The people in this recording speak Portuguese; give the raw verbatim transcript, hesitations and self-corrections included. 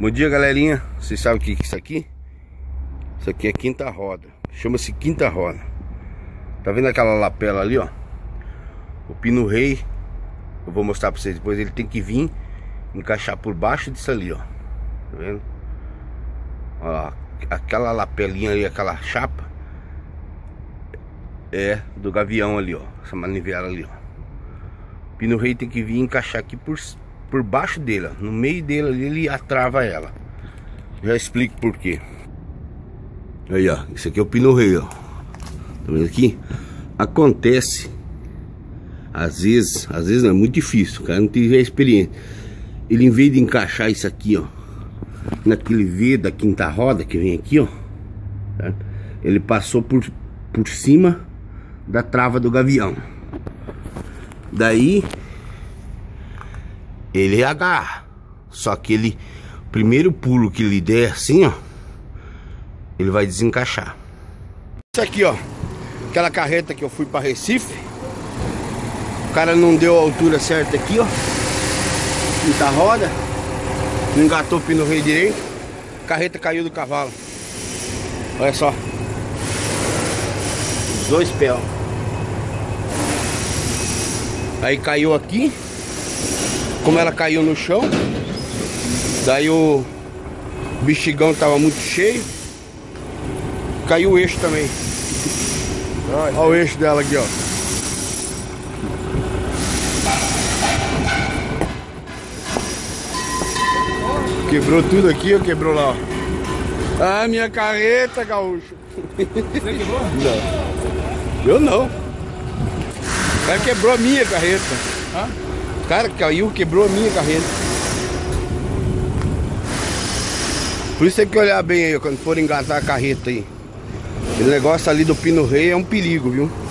Bom dia, galerinha. Vocês sabem o que é isso aqui? Isso aqui é quinta roda. Chama-se quinta roda. Tá vendo aquela lapela ali, ó? O pino rei, eu vou mostrar pra vocês depois. Ele tem que vir encaixar por baixo disso ali, ó. Tá vendo? Ó, aquela lapelinha ali, aquela chapa é do gavião ali, ó. Essa manivela ali, ó. O pino rei tem que vir encaixar aqui por cima, por baixo dele, ó, no meio dele ali, ele atrava ela. Já explico por quê. Aí, ó, isso aqui é o pino rei, ó. Tá vendo aqui? Acontece às vezes, às vezes não, é muito difícil, o cara não tiver experiência. Ele, em vez de encaixar isso aqui, ó, naquele V da quinta roda que vem aqui, ó, tá? Ele passou por por cima da trava do gavião. Daí ele agarra, só que ele, o primeiro pulo que ele der assim, ó, ele vai desencaixar. Isso aqui, ó, aquela carreta que eu fui para Recife, o cara não deu a altura certa aqui, ó, quinta roda, não engatou o pino rei direito, a carreta caiu do cavalo. Olha só, os dois pés, ó. Aí caiu aqui. Como ela caiu no chão, daí o bexigão tava muito cheio, caiu o eixo também. Olha o eixo dela aqui, ó. Quebrou tudo aqui, ou quebrou lá, ó. Ah, minha carreta, gaúcho. Você quebrou? Não. Eu não. O cara quebrou a minha carreta. Hã? Ah? Cara, caiu, quebrou a minha carreta. Por isso tem que olhar bem aí, quando for engatar a carreta aí. Aquele negócio ali do pino rei é um perigo, viu?